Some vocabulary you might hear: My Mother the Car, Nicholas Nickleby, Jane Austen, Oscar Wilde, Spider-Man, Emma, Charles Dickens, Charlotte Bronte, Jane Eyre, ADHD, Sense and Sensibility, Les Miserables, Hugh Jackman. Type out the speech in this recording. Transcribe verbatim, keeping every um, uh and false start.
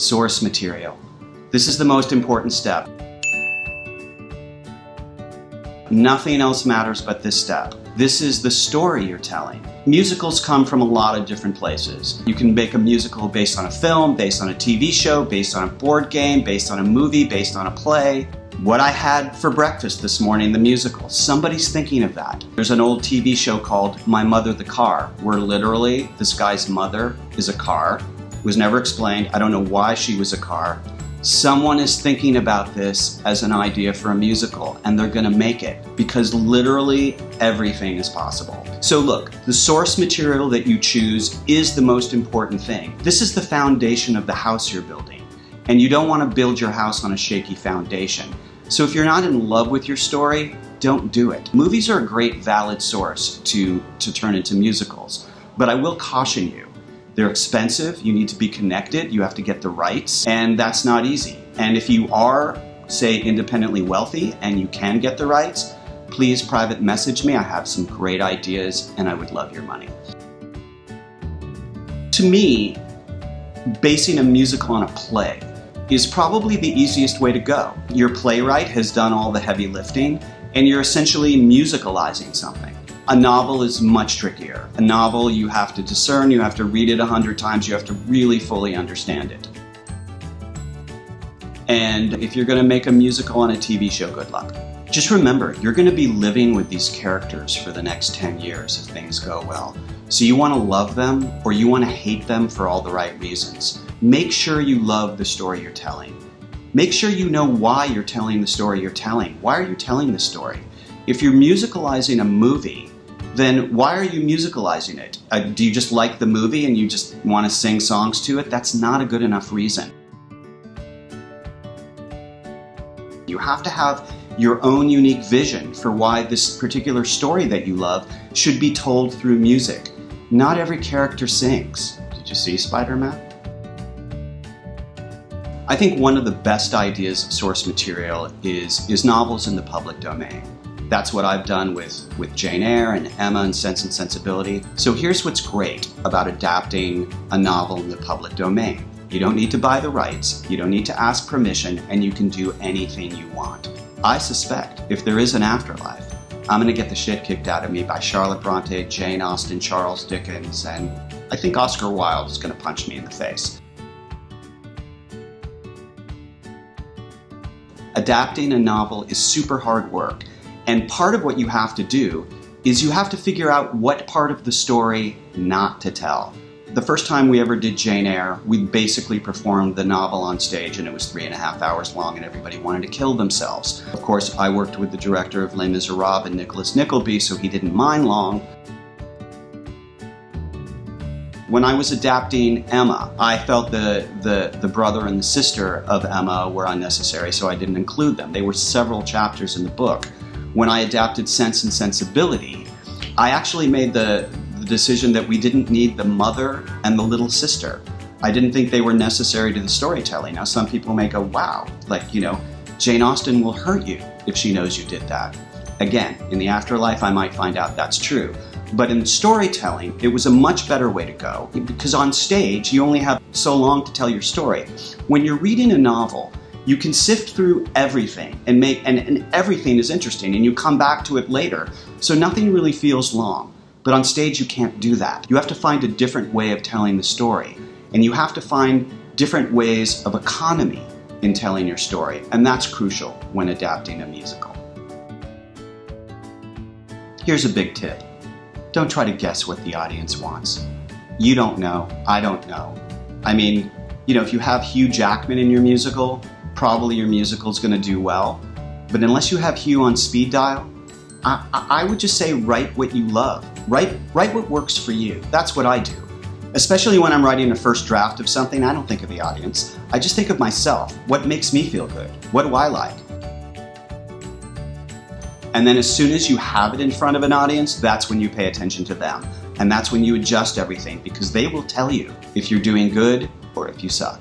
source material. This is the most important step. Nothing else matters but this step. This is the story you're telling. Musicals come from a lot of different places. You can make a musical based on a film, based on a T V show, based on a board game, based on a movie, based on a play. What I Had for Breakfast This Morning, the musical. Somebody's thinking of that. There's an old T V show called My Mother the Car, where literally this guy's mother is a car. It was never explained. I don't know why she was a car. Someone is thinking about this as an idea for a musical, and they're gonna make it, because literally everything is possible. So look, the source material that you choose is the most important thing. This is the foundation of the house you're building, and you don't wanna build your house on a shaky foundation. So if you're not in love with your story, don't do it. Movies are a great valid source to, to turn into musicals, but I will caution you. They're expensive, you need to be connected, you have to get the rights, and that's not easy. And if you are, say, independently wealthy and you can get the rights, please private message me. I have some great ideas and I would love your money. To me, basing a musical on a play is probably the easiest way to go. Your playwright has done all the heavy lifting and you're essentially musicalizing something. A novel is much trickier. A novel you have to discern, you have to read it a hundred times, you have to really fully understand it. And if you're gonna make a musical on a T V show, good luck. Just remember, you're gonna be living with these characters for the next ten years if things go well. So you wanna love them or you wanna hate them for all the right reasons. Make sure you love the story you're telling. Make sure you know why you're telling the story you're telling. Why are you telling the story? If you're musicalizing a movie, then why are you musicalizing it? Uh, do you just like the movie and you just want to sing songs to it? That's not a good enough reason. You have to have your own unique vision for why this particular story that you love should be told through music. Not every character sings. Did you see Spider-Man? I think one of the best ideas of source material is, is novels in the public domain. That's what I've done with, with Jane Eyre and Emma and Sense and Sensibility. So here's what's great about adapting a novel in the public domain. You don't need to buy the rights, you don't need to ask permission, and you can do anything you want. I suspect if there is an afterlife, I'm gonna get the shit kicked out of me by Charlotte Bronte, Jane Austen, Charles Dickens, and I think Oscar Wilde is gonna punch me in the face. Adapting a novel is super hard work. And part of what you have to do is you have to figure out what part of the story not to tell. The first time we ever did Jane Eyre, we basically performed the novel on stage and it was three and a half hours long and everybody wanted to kill themselves. Of course, I worked with the director of Les Miserables and Nicholas Nickleby, so he didn't mind long. When I was adapting Emma, I felt the, the, the brother and the sister of Emma were unnecessary, so I didn't include them. They were several chapters in the book. When I adapted Sense and Sensibility, I actually made the, the decision that we didn't need the mother and the little sister. I didn't think they were necessary to the storytelling. Now, some people may go, wow, like, you know, Jane Austen will hurt you if she knows you did that. Again, in the afterlife, I might find out that's true. But in storytelling, it was a much better way to go, because on stage, you only have so long to tell your story. When you're reading a novel, you can sift through everything and make and, and everything is interesting and you come back to it later. So nothing really feels long, but on stage you can't do that. You have to find a different way of telling the story and you have to find different ways of economy in telling your story, and that's crucial when adapting a musical. Here's a big tip. Don't try to guess what the audience wants. You don't know, I don't know. I mean, you know, if you have Hugh Jackman in your musical, probably your musical's gonna do well. But unless you have Hugh on speed dial, I, I would just say write what you love. Write, write what works for you. That's what I do. Especially when I'm writing a first draft of something, I don't think of the audience. I just think of myself. What makes me feel good? What do I like? And then as soon as you have it in front of an audience, that's when you pay attention to them. And that's when you adjust everything, because they will tell you if you're doing good or if you suck.